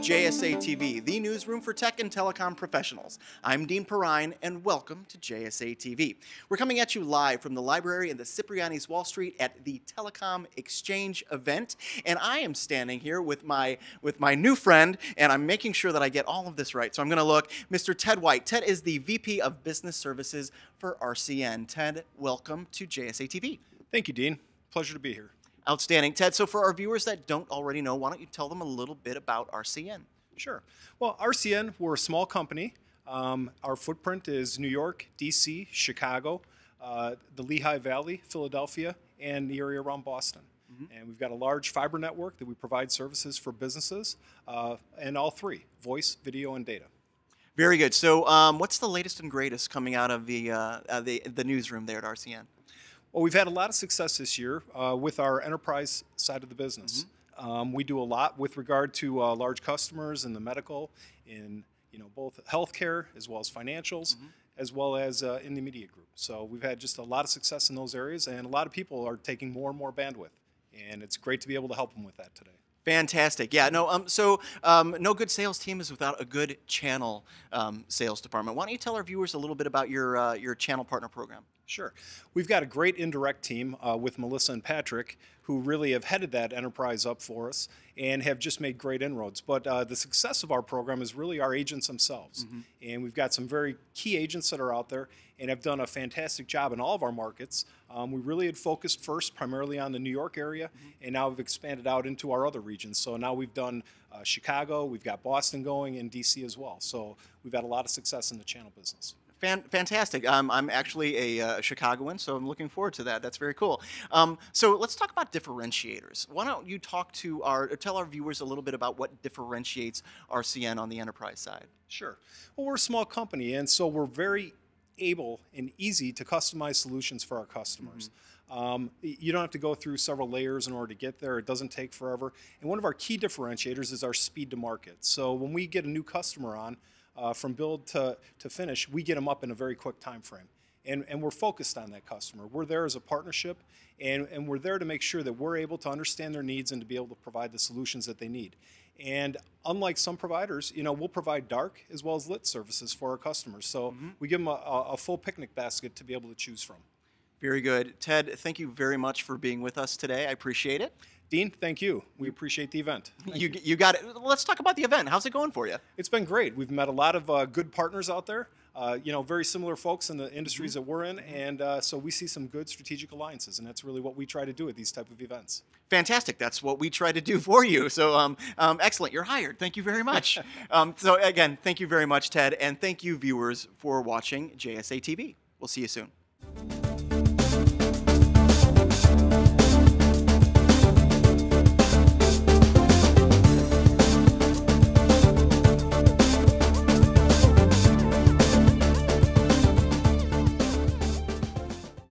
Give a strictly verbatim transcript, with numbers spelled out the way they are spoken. J S A T V, the newsroom for tech and telecom professionals. I'm Dean Perrine, and welcome to J S A T V. We're coming at you live from the library in the Cipriani's Wall Street at the Telecom Exchange event, and I am standing here with my with my new friend, and I'm making sure that I get all of this right. So I'm going to look, Mister Ted White. Ted is the V P of Business Services for R C N. Ted, welcome to J S A T V. Thank you, Dean. Pleasure to be here. Outstanding. Ted, so for our viewers that don't already know, why don't you tell them a little bit about R C N? Sure. Well, R C N, we're a small company. Um, our footprint is New York, D C, Chicago, uh, the Lehigh Valley, Philadelphia, and the area around Boston. Mm-hmm. And we've got a large fiber network that we provide services for businesses, uh, and all three, voice, video, and data. Very good. So um, what's the latest and greatest coming out of the, uh, the, the newsroom there at R C N? Well, we've had a lot of success this year uh, with our enterprise side of the business. Mm-hmm. um, we do a lot with regard to uh, large customers in the medical, in you know both healthcare as well as financials, mm-hmm. as well as uh, in the media group. So we've had just a lot of success in those areas, and a lot of people are taking more and more bandwidth, and it's great to be able to help them with that today. Fantastic. Yeah, no, um, so um, no good sales team is without a good channel um, sales department. Why don't you tell our viewers a little bit about your, uh, your channel partner program? Sure. We've got a great indirect team uh, with Melissa and Patrick, who really have headed that enterprise up for us and have just made great inroads. But uh, the success of our program is really our agents themselves. Mm-hmm. And we've got some very key agents that are out there and have done a fantastic job in all of our markets. Um, we really had focused first primarily on the New York area, mm-hmm. and now we've expanded out into our other regions. So now we've done uh, Chicago, we've got Boston going, and D C as well. So we've had a lot of success in the channel business. Fantastic. Um, I'm actually a uh, Chicagoan, so I'm looking forward to that. That's very cool. Um, so let's talk about differentiators. Why don't you talk to our, tell our viewers a little bit about what differentiates R C N on the enterprise side? Sure. Well, we're a small company, and so we're very able and easy to customize solutions for our customers. Mm-hmm. um, you don't have to go through several layers in order to get there. It doesn't take forever. And one of our key differentiators is our speed to market. So when we get a new customer on, Uh, from build to, to finish, we get them up in a very quick time frame. And, and we're focused on that customer. We're there as a partnership, and, and we're there to make sure that we're able to understand their needs and to be able to provide the solutions that they need. And unlike some providers, you know, we'll provide dark as well as lit services for our customers. So mm-hmm. we give them a, a full picnic basket to be able to choose from. Very good. Ted, thank you very much for being with us today. I appreciate it. Dean, thank you. We appreciate the event. You, you got it. Let's talk about the event. How's it going for you? It's been great. We've met a lot of uh, good partners out there, uh, you know, very similar folks in the industries mm-hmm. that we're in, and uh, so we see some good strategic alliances, and that's really what we try to do at these type of events. Fantastic. That's what we try to do for you. So um, um, excellent. You're hired. Thank you very much. um, so again, thank you very much, Ted, and thank you, viewers, for watching J S A T V. We'll see you soon.